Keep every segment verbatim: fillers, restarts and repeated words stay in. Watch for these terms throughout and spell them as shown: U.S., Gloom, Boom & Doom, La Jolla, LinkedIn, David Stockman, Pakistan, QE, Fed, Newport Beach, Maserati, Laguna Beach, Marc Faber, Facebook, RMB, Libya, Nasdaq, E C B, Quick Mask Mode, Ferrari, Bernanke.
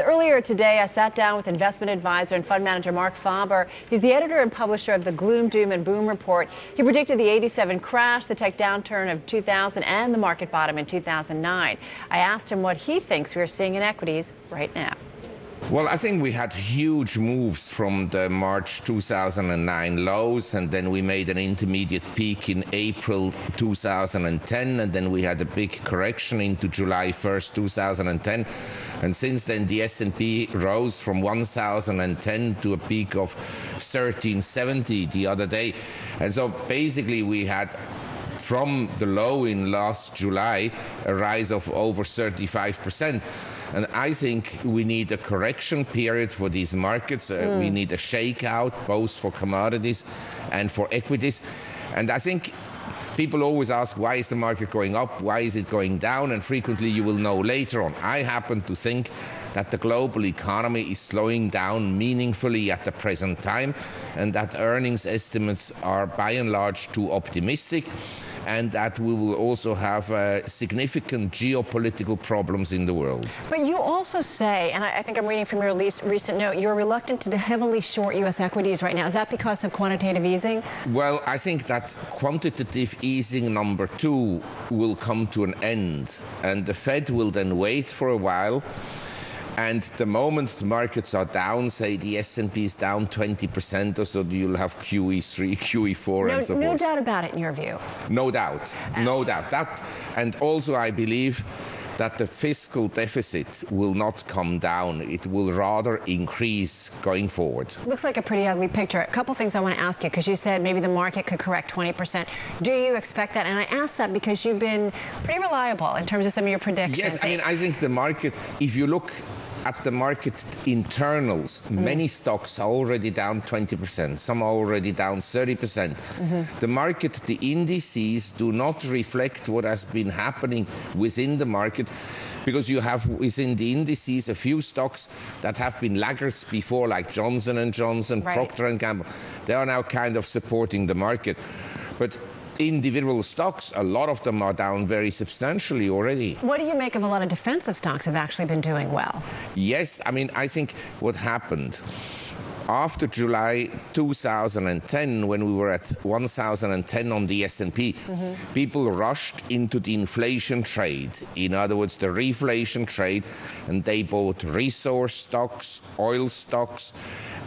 Earlier today, I sat down with investment advisor and fund manager Marc Faber. He's the editor and publisher of the Gloom, Doom, and Boom Report. He predicted the eighty-seven crash, the tech downturn of two thousand, and the market bottom in two thousand nine. I asked him what he thinks we are seeing in equities right now. Well, I think we had huge moves from the March two thousand nine lows, and then we made an intermediate peak in April two thousand ten, and then we had a big correction into July first, two thousand ten. And since then, the S and P rose from one thousand ten to a peak of thirteen seventy the other day. And so basically we had, from the low in last July, a rise of over thirty-five percent. And I think we need a correction period for these markets. Uh, mm. We need a shakeout, both for commodities and for equities. And I think people always ask, why is the market going up? Why is it going down? And frequently you will know later on. I happen to think that the global economy is slowing down meaningfully at the present time, and that earnings estimates are by and large too optimistic, and that we will also have uh, significant geopolitical problems in the world. But you also say, and I think I'm reading from your recent note, you're reluctant to heavily short U S equities right now. Is that because of quantitative easing? Well, I think that quantitative easing number two will come to an end, and the Fed will then wait for a while. And the moment the markets are down, say the S and P is down twenty percent or so, you'll have Q E three, Q E four, no, and so no forth. No doubt about it in your view. No doubt, no doubt. That, and also I believe that the fiscal deficit will not come down. It will rather increase going forward. Looks like a pretty ugly picture. A couple things I want to ask you, because you said maybe the market could correct twenty percent. Do you expect that? And I ask that because you've been pretty reliable in terms of some of your predictions. Yes, I mean, I think the market, if you look at the market internals, mm. many stocks are already down twenty percent, some are already down thirty percent. Mm-hmm. The market, the indices do not reflect what has been happening within the market, because you have within the indices a few stocks that have been laggards before, like Johnson and Johnson, right. Procter and Gamble. They are now kind of supporting the market. But individual stocks, a lot of them are down very substantially already. What do you make of a lot of defensive stocks have actually been doing well? Yes, I mean, I think what happened after July two thousand ten, when we were at one thousand ten on the S and P, mm-hmm. people rushed into the inflation trade, in other words, the reflation trade, and they bought resource stocks, oil stocks,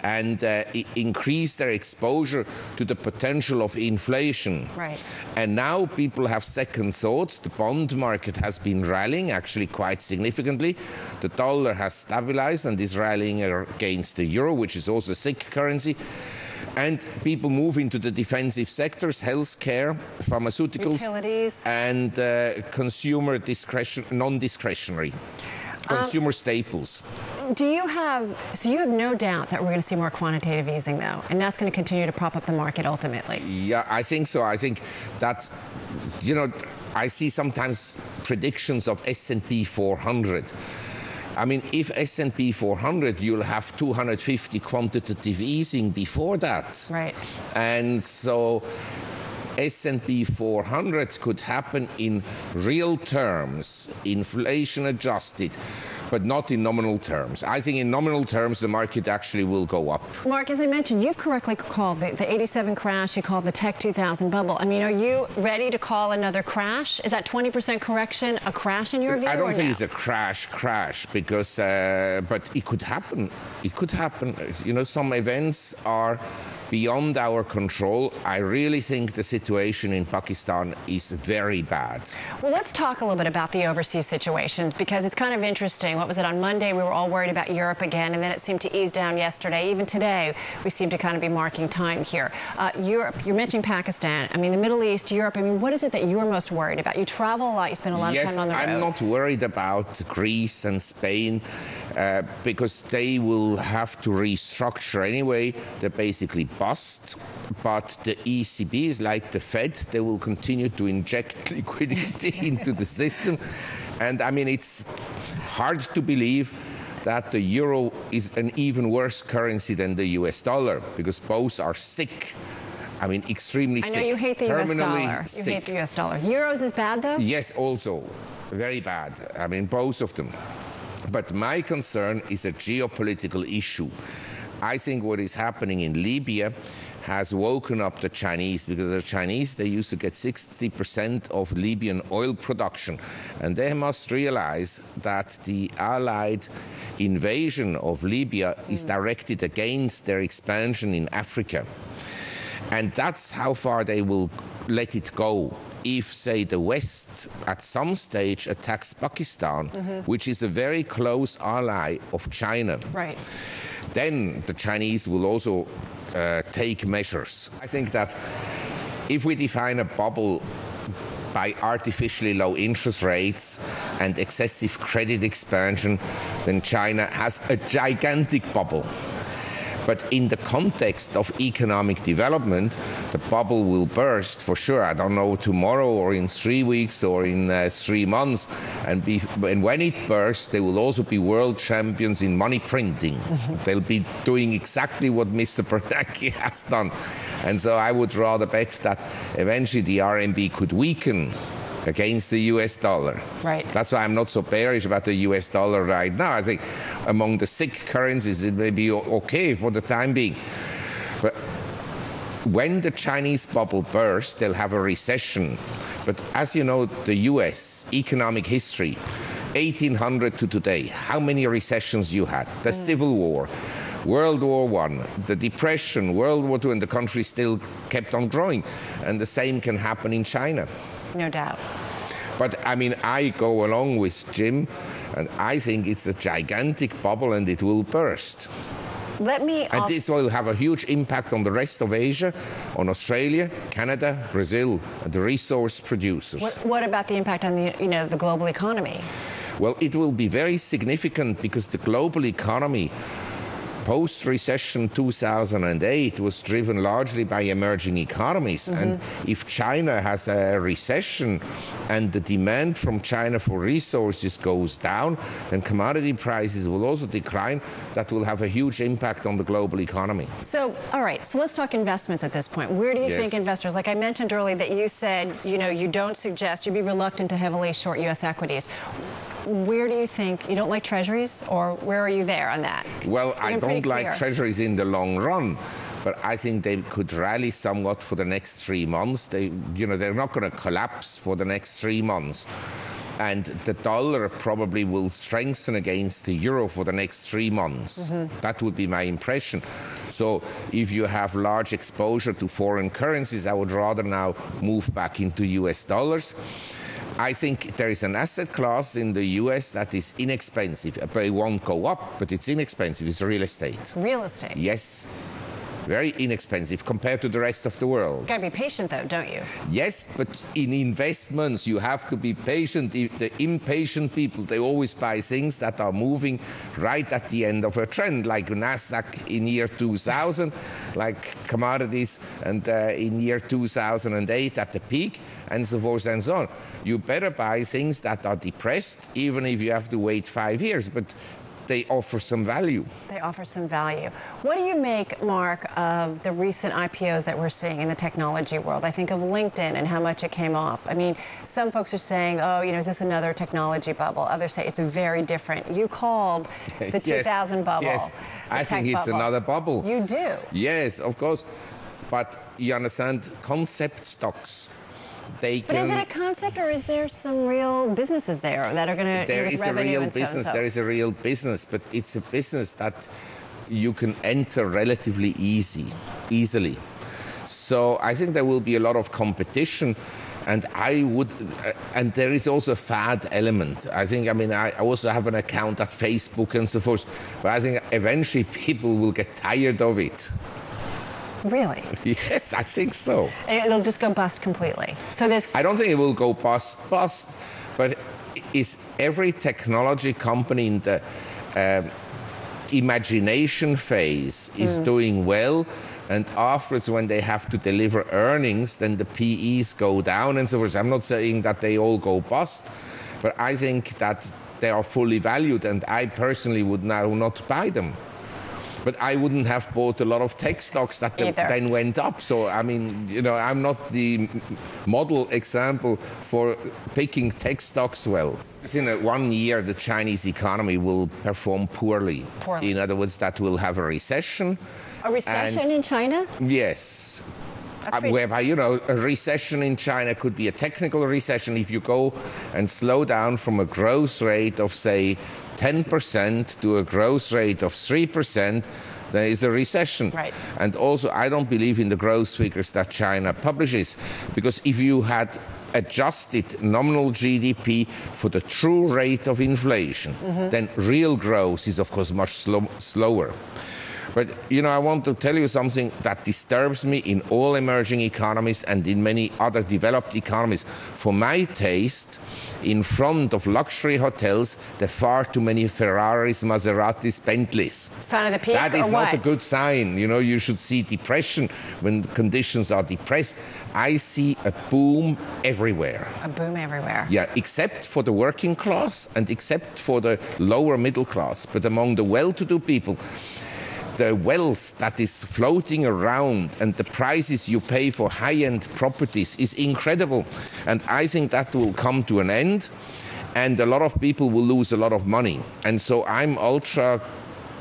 and uh, increased their exposure to the potential of inflation. Right. And now people have second thoughts. The bond market has been rallying, actually quite significantly. The dollar has stabilized and is rallying against the euro, which is also a sick currency, and people move into the defensive sectors, healthcare, pharmaceuticals, utilities, and uh, consumer discretion, non-discretionary, consumer um, staples. Do you have, so you have no doubt that we're going to see more quantitative easing, though, and that's going to continue to prop up the market ultimately? Yeah, I think so. I think that, you know, I see sometimes predictions of S and P four hundred. I mean, if S and P four hundred, you'll have two hundred fifty quantitative easing before that. Right. And so S and P four hundred could happen in real terms, inflation adjusted, but not in nominal terms. I think in nominal terms, the market actually will go up. Marc, as I mentioned, you've correctly called the, the eighty-seven crash, you called the tech two thousand bubble. I mean, are you ready to call another crash? Is that twenty percent correction a crash in your view? I don't think no? it's a crash crash, because, uh, but it could happen. It could happen. You know, some events are beyond our control. I really think the situation in Pakistan is very bad. Well, let's talk a little bit about the overseas situation, because it's kind of interesting. What was it, on Monday, we were all worried about Europe again, and then it seemed to ease down yesterday. Even today, we seem to kind of be marking time here. Uh, Europe, you're mentioning Pakistan. I mean, the Middle East, Europe. I mean, what is it that you're most worried about? You travel a lot. You spend a lot yes, of time on the road. I'm not worried about Greece and Spain, uh, because they will have to restructure anyway. They're basically bust, but the E C B is like the Fed. They will continue to inject liquidity into the system. And I mean, it's hard to believe that the euro is an even worse currency than the U S dollar, because both are sick. I mean, extremely sick. I know you hate the terminally U S dollar. You hate the U S dollar. Euros is bad, though? Yes, also. Very bad. I mean, both of them. But my concern is a geopolitical issue. I think what is happening in Libya has woken up the Chinese, because the Chinese, they used to get sixty percent of Libyan oil production. And they must realize that the Allied invasion of Libya mm. is directed against their expansion in Africa. And that's how far they will let it go. If, say, the West at some stage attacks Pakistan, mm-hmm. which is a very close ally of China, right. then the Chinese will also uh, take measures. I think that if we define a bubble by artificially low interest rates and excessive credit expansion, then China has a gigantic bubble. But in the context of economic development, the bubble will burst for sure. I don't know, tomorrow or in three weeks or in uh, three months. And, be, and when it bursts, they will also be world champions in money printing. Mm-hmm. They'll be doing exactly what Mister Bernanke has done. And so I would rather bet that eventually the R M B could weaken against the U S dollar. Right. That's why I'm not so bearish about the U S dollar right now. I think among the sick currencies, it may be okay for the time being. But when the Chinese bubble bursts, they'll have a recession. But as you know, the U S economic history, eighteen hundred to today, how many recessions you had? The mm. Civil War, World War One, the Depression, World War Two, and the country still kept on growing. And the same can happen in China. No doubt. But I mean, I go along with Jim, and I think it's a gigantic bubble and it will burst. Let me and this will have a huge impact on the rest of Asia, on Australia, Canada, Brazil, and the resource producers. What, what about the impact on the, you know, the global economy? Well, it will be very significant, because the global economy post-recession two thousand eight was driven largely by emerging economies. Mm-hmm. And if China has a recession and the demand from China for resources goes down, then commodity prices will also decline. That will have a huge impact on the global economy. So, all right, so let's talk investments at this point. Where do you yes. think investors, like I mentioned earlier, that you said, you know, you don't suggest, you'd be reluctant to heavily short U S equities. Where do you think, you don't like treasuries, or where are you there on that? Well, I don't like treasuries in the long run, but I think they could rally somewhat for the next three months. They, you know, they're not going to collapse for the next three months. And the dollar probably will strengthen against the euro for the next three months. Mm-hmm. That would be my impression. So if you have large exposure to foreign currencies, I would rather now move back into U S dollars. I think there is an asset class in the U S that is inexpensive. It won't go up, but it's inexpensive. It's real estate. Real estate? Yes. Very inexpensive compared to the rest of the world. You've got to be patient, though, don't you? Yes, but in investments, you have to be patient. The impatient people, they always buy things that are moving right at the end of a trend, like Nasdaq in year two thousand, like commodities and uh, in year two thousand eight at the peak, and so forth and so on. You better buy things that are depressed, even if you have to wait five years. But they offer some value. They offer some value. What do you make, Mark, of the recent I P Os that we're seeing in the technology world? I think of LinkedIn and how much it came off. I mean, some folks are saying, oh, you know, is this another technology bubble? Others say it's very different. You called the two thousand yes, bubble. Yes, I think it's bubble. Another bubble. You do? Yes, of course. But you understand, concept stocks. They but can, is it a concept, or is there some real businesses there that are going to There is a real business, so so. There is a real business, but it's a business that you can enter relatively easy, easily. So I think there will be a lot of competition, and I would, uh, and there is also a fad element. I think, I mean, I also have an account at Facebook and so forth, but I think eventually people will get tired of it. Really? Yes, I think so. And it'll just go bust completely. So this. I don't think it will go bust, bust, but is every technology company in the uh, imagination phase is mm. doing well, and afterwards when they have to deliver earnings, then the P Es go down and so forth. I'm not saying that they all go bust, but I think that they are fully valued, and I personally would now not buy them. But I wouldn't have bought a lot of tech stocks that then went up. So, I mean, you know, I'm not the model example for picking tech stocks well. In one year, the Chinese economy will perform poorly. poorly. In other words, that will have a recession. A recession and, in China? Yes. Uh, whereby, you know, a recession in China could be a technical recession. If you go and slow down from a growth rate of, say, ten percent to a growth rate of three percent, there is a recession. Right. And also, I don't believe in the growth figures that China publishes, because if you had adjusted nominal G D P for the true rate of inflation, mm-hmm. then real growth is, of course, much slow, slower. But, you know, I want to tell you something that disturbs me in all emerging economies and in many other developed economies. For my taste, in front of luxury hotels, there are far too many Ferraris, Maseratis, Bentleys. Sign of the peak, that is or not what? A good sign. You know, you should see depression when conditions are depressed. I see a boom everywhere. A boom everywhere. Yeah, except for the working class and except for the lower middle class. But among the well-to-do people, the wealth that is floating around and the prices you pay for high-end properties is incredible. And I think that will come to an end, and a lot of people will lose a lot of money. And so I'm ultra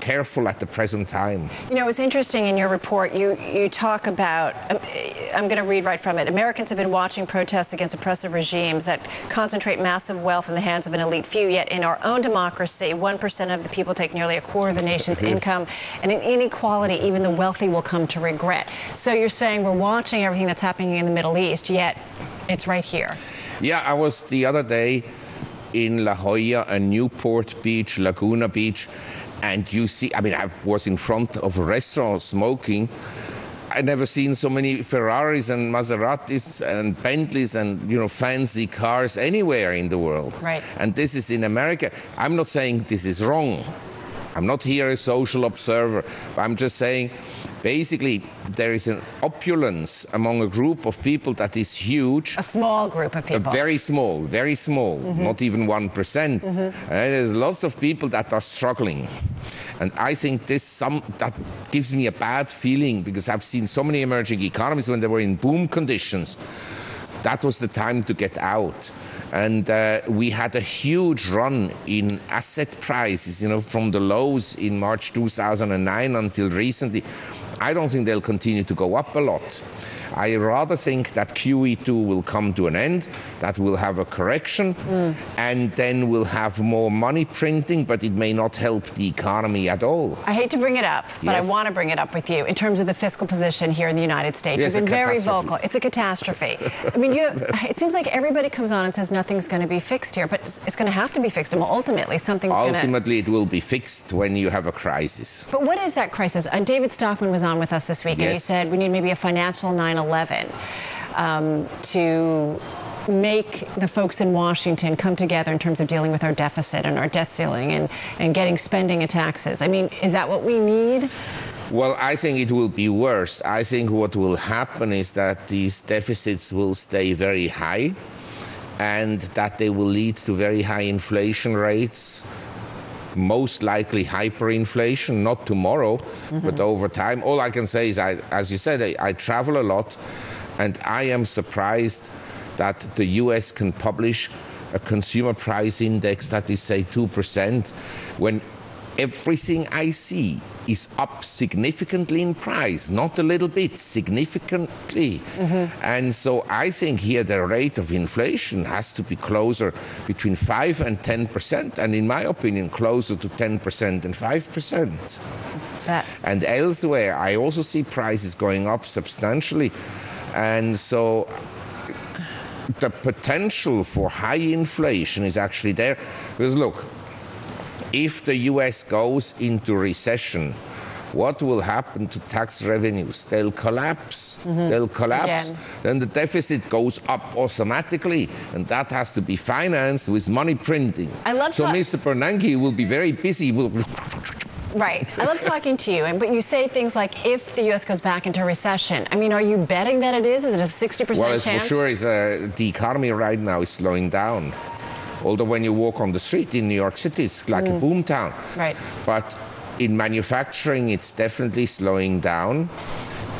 careful at the present time. You know, it's interesting in your report, you, you talk about, I'm going to read right from it, Americans have been watching protests against oppressive regimes that concentrate massive wealth in the hands of an elite few, yet in our own democracy, one percent of the people take nearly a quarter of the nation's income, and in inequality, even the wealthy will come to regret. So you're saying we're watching everything that's happening in the Middle East, yet it's right here. Yeah, I was the other day in La Jolla and Newport Beach, Laguna Beach, and you see, I mean, I was in front of a restaurant smoking. I've never seen so many Ferraris and Maseratis and Bentleys and, you know, fancy cars anywhere in the world. Right. And this is in America. I'm not saying this is wrong. I'm not here a social observer. I'm just saying, basically, there is an opulence among a group of people that is huge. A small group of people. Very small, very small, mm-hmm. not even one percent. Mm-hmm. And there's lots of people that are struggling. And I think this some that gives me a bad feeling, because I've seen so many emerging economies when they were in boom conditions. That was the time to get out. And uh, we had a huge run in asset prices, you know, from the lows in March two thousand nine until recently. I don't think they'll continue to go up a lot. I rather think that Q E two will come to an end, that we'll have a correction, mm. and then we'll have more money printing, but it may not help the economy at all. I hate to bring it up, but yes. I want to bring it up with you in terms of the fiscal position here in the United States. Yes, you've been very vocal. It's a catastrophe. I mean, you, it seems like everybody comes on and says nothing's going to be fixed here, but it's, it's going to have to be fixed, and ultimately something's going to... Ultimately, it will be fixed when you have a crisis. But what is that crisis? And David Stockman was on with us this week, yes. and he said we need maybe a financial nine eleven um, to make the folks in Washington come together in terms of dealing with our deficit and our debt ceiling and, and getting spending and taxes. I mean, is that what we need? Well, I think it will be worse. I think what will happen is that these deficits will stay very high and that they will lead to very high inflation rates. Most likely hyperinflation, not tomorrow, mm-hmm. but over time. All I can say is, I, as you said, I, I travel a lot, and I am surprised that the U S can publish a consumer price index that is, say, two percent, when everything I see is up significantly in price, not a little bit, significantly. Mm-hmm. And so I think here the rate of inflation has to be closer between five and ten percent, and in my opinion, closer to ten percent than five percent. That's... And elsewhere, I also see prices going up substantially. And so the potential for high inflation is actually there. Because look, if the U S goes into recession, what will happen to tax revenues? They'll collapse. Mm-hmm. They'll collapse. Again. Then the deficit goes up automatically, and that has to be financed with money printing. I love so Mister Bernanke will be very busy. Will Right. I love talking to you, and but you say things like, if the U S goes back into recession, I mean, are you betting that it is? Is it a sixty percent chance? Well, it's for sure. It's, uh, the economy right now is slowing down. Although when you walk on the street in New York City, it's like mm. a boom town. Right. But in manufacturing, it's definitely slowing down.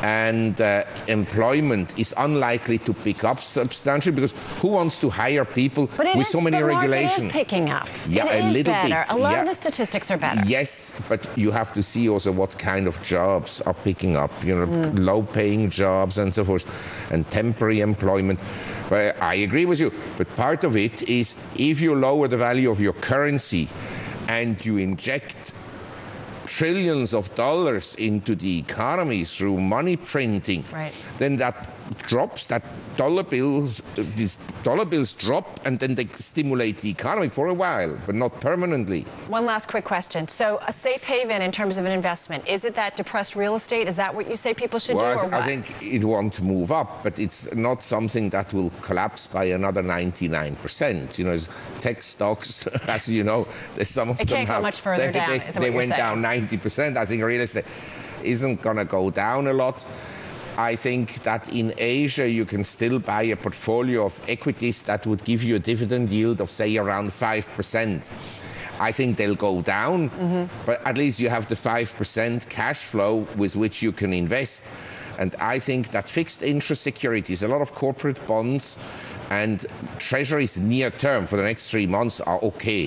and uh, employment is unlikely to pick up substantially, because who wants to hire people with so many regulations? But it is picking up. Yeah, a little bit. A lot of the statistics are better. Yes, but you have to see also what kind of jobs are picking up. You know, mm. low-paying jobs and so forth, and temporary employment. Well, I agree with you, but part of it is if you lower the value of your currency and you inject trillions of dollars into the economy through money printing, right. then that drops, that dollar bills, these dollar bills drop, and then they stimulate the economy for a while, but not permanently. One last quick question. So a safe haven in terms of an investment, is it that depressed real estate? Is that what you say people should well, do, or I what? think it won't move up, but it's not something that will collapse by another ninety-nine percent. You know, tech stocks, as you know, there's some of it them can't have, go much further they, down, they, is they went saying? down ninety percent. I think real estate isn't going to go down a lot. I think that in Asia you can still buy a portfolio of equities that would give you a dividend yield of, say, around five percent. I think they'll go down, mm-hmm. but at least you have the five percent cash flow with which you can invest. And I think that fixed interest securities, a lot of corporate bonds and treasuries near term for the next three months are okay.